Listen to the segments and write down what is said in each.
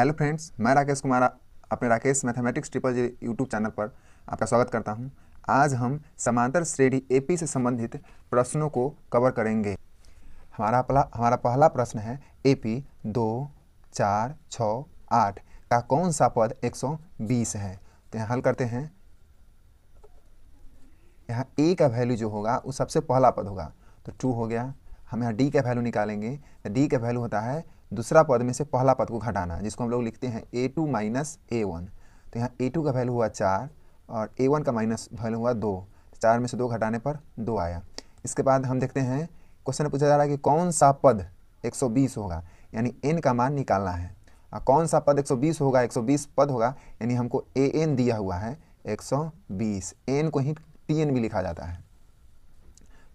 Hello friends, मैं राकेश कुमार अपने Rakesh mathematics triple G YouTube channel पर आपका स्वागत करता हूं। आज हम समांतर श्रेणी AP से संबंधित प्रश्नों को कवर करेंगे। हमारा पहला प्रश्न है AP 2, 4, 6, 8 का कौन सा पद 120 है। तो यहाँ हल करते हैं। यहाँ A का वैल्यू जो होगा वो सबसे पहला पद होगा, तो 2 हो गया। हम यहाँ D का वैल्यू निकालेंगे। D का वैल्यू होता है दूसरा पद में से पहला पद को घटाना, जिसको हम लोग लिखते हैं A2 माइनस A1। तो यहाँ A2 का वैल्यू हुआ 4 और A1 का माइनस वैल्यू हुआ 2। 4 में से 2 घटाने पर 2 आया। इसके बाद हम देखते हैं क्वेश्चन में पूछा जा रहा है कि कौन सा पद 120 होगा, यानी n का मान निकालना है। और कौन सा पद 120 होगा, 120 पद होगा, यानी हमको an दिया हुआ है 120। n को ही tn भी लिखा जाता है।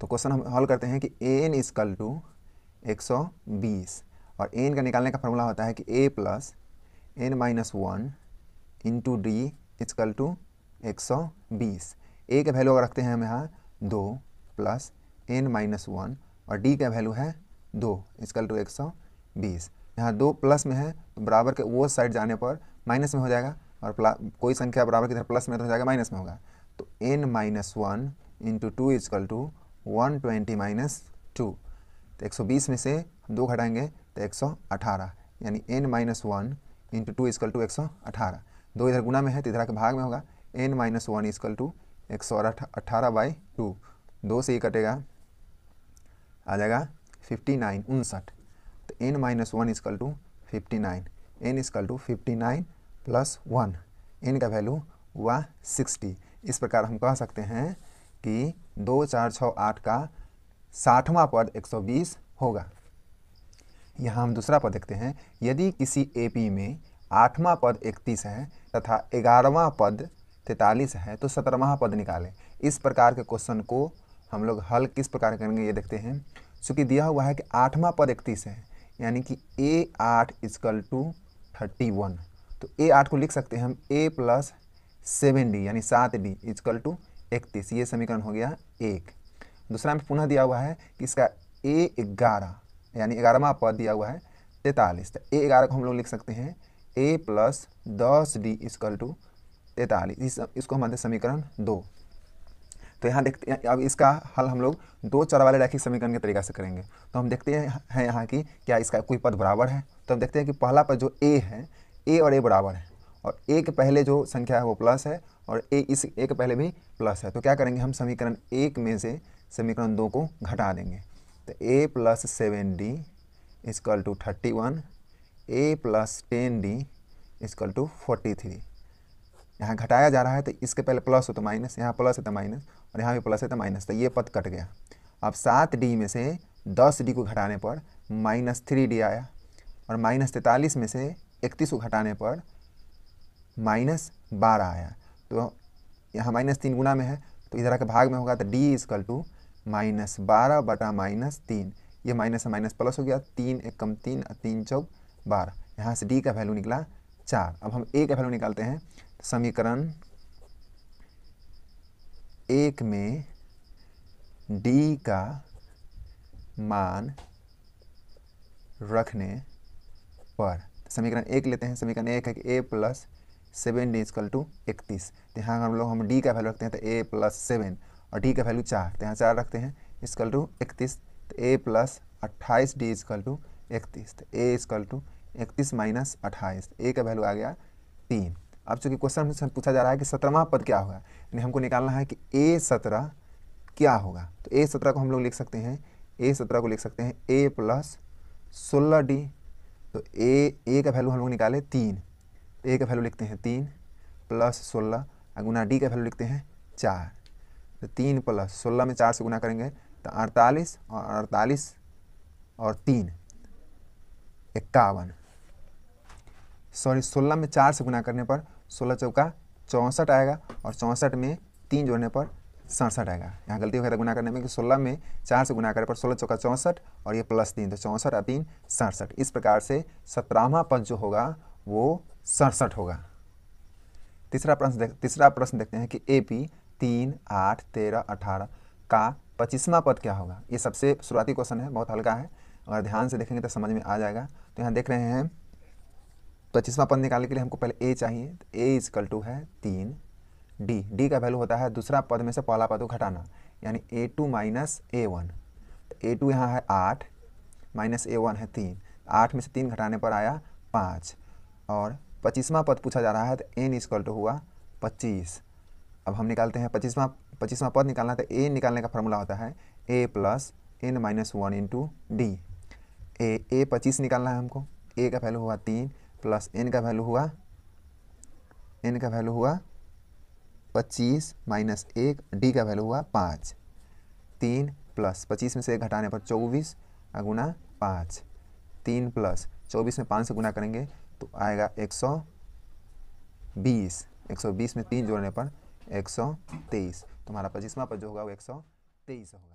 तो क्वेश्चन हम हल करते हैं कि an इजकल टू 120 और n का निकालने का फॉर्मूला होता है कि a plus N minus 1 into D is equal to 120। a का वैल्यू अगर रखते हैं हम यहाँ 2 प्लस एन माइनस 1 और d का वैल्यू है 2 इजकल टू 120। यहाँ 2 प्लस में है तो बराबर के वो साइड जाने पर माइनस में हो जाएगा और कोई संख्या बराबर की तरफ प्लस में तो हो जाएगा माइनस में होगा। तो N minus 1 into 2 equal to 120 minus 2। तो 120 में से 2 घटाएंगे तो 118, यानी n minus 1 into 2 equal to 118। 2 इधर गुना में है तो इधर के भाग में होगा। n minus 1 equal to 118 by 2। 2 से ये कटेगा, आ जाएगा 59, 59। तो n minus 1 equal to 59, n equal to 59 plus 1, n का वैल्यू हुआ 60। इस प्रकार हम कह सकते हैं कि 2, 4, 6, 8 का 60वां पद 120 होगा। यहाँ हम दूसरा पद देखते हैं। यदि किसी AP में 8वां पद 31 है तथा 11वां पद 43 है तो 17वां पद निकालें। इस प्रकार के क्वेश्चन को हम लोग हल किस प्रकार करेंगे ये देखते हैं। चूँकि दिया हुआ है कि 8वां पद 31 है, यानी कि A8 इजकल टू 31। तो A8 को लिख सकते हैं हम A प्लस 7D यानी 7D इजकल टू 31। ये समीकरण हो गया 1। दूसरा में पुनः दिया हुआ है कि इसका A11 यानी 11वां पद दिया हुआ है 43। तो A11 को हम लोग लिख सकते हैं A plus 10D equal to 43। इसको हम मानते हैं समीकरण 2। तो यहाँ देखते हैं अब इसका हल हम लोग 2 चर वाले रैखिक समीकरण के तरीका से करेंगे। तो हम देखते हैं यहाँ की क्या इसका कोई पद बराबर है। तो हम देखते हैं कि पहला पद जो A है, A और A बराबर है और A के पहले जो संख्या है वो प्लस है और A के पहले भी प्लस है। तो क्या करेंगे हम समीकरण 1 में से समीकरण 2 को घटा देंगे। तो A plus 7D equal to 31, A plus 10D equal to 43। यहाँ घटाया जा रहा है तो इसके पहले प्लस हो तो माइनस, यहाँ प्लस है तो माइनस और यहाँ भी प्लस है तो माइनस। तो ये पद कट गया। अब 7D में से 10D को घटाने पर माइनस 3D आया और माइनस 43 में से 31 को घटाने पर माइनस 12 आया। तो यहाँ माइनस 3 गुना में है तो इधर के भाग में होगा। तो D इजकल टू माइनस 12 बटा माइनस 3। ये माइनस से माइनस प्लस हो गया, 3 × 1 = 3 और 3 × 4 = 12। यहाँ से D का वैल्यू निकला 4। अब हम A का वैल्यू निकालते हैं। तो समीकरण 1 में D का मान रखने पर समीकरण 1 लेते हैं। समीकरण 1 है कि A plus 7D equal to 31। तो यहाँ हम D का वैल्यू रखते हैं तो A प्लस 7 और D का वैल्यू 4। तो यहाँ 4 रखते हैं इजकल टू 31। तो A plus 28D is equal to 31। तो A equal to 31 minus 28। A का वैल्यू आ गया 3। अब चूँकि क्वेश्चन में पूछा जा रहा है कि 17वां पद क्या होगा, यानी हमको निकालना है कि A17 क्या होगा। तो A17 को हम लोग लिख सकते हैं, A17 को लिख सकते हैं A प्लस 16D। तो A का वैल्यू हम लोग निकाले 3। A का वैल्यू लिखते हैं 3 प्लस 16 गुना D का वैल्यू लिखते हैं 4। तो 3 प्लस 16 में 4 से गुना करेंगे तो 48 और 48 और 3 51। 16 में 4 से गुना करने पर 16×4 = 64 आएगा और 64 में 3 जोड़ने पर 67 आएगा। यहाँ गलती वगैरह गुना करने में कि 16 में 4 से गुना करने पर 16×4 = 64 और ये प्लस 3 तो 64 और 3 = 67। इस प्रकार से 17वां पद जो होगा वो 67 होगा। तीसरा प्रश्न देखते हैं कि AP 3, 8, 13, 18 का 25वां पद क्या होगा। ये सबसे शुरुआती क्वेश्चन है, बहुत हल्का है। अगर ध्यान से देखेंगे तो समझ में आ जाएगा। तो यहाँ देख रहे हैं 25वां पद निकालने के लिए हमको पहले ए चाहिए, तो ए इजकल टू है 3d। d का वैल्यू होता है दूसरा पद में से पहला पद को घटाना, यानी a2 माइनस a1। तो a2 यहाँ है 8 माइनस a1 है 3, 8 में से 3 घटाने पर आया 5। और 25वां पद पूछा जा रहा है, तो n इजकल टू हुआ 25। अब हम निकालते हैं 25वां पद निकालना है, तो a निकालने का फॉर्मूला होता है a plus N minus one into D. A 25 निकालना है हमको, ए का वैल्यू हुआ 3 प्लस एन का वैल्यू हुआ 25 माइनस 1, डी का वैल्यू हुआ 5। 3 प्लस 25 में से 1 घटाने पर 24 गुना 5, 3 प्लस 24 में 5 से गुना करेंगे तो आएगा 120। 120 में 3 जोड़ने पर 123। तो हमारा 25वां पद जो होगा वो 123 होगा।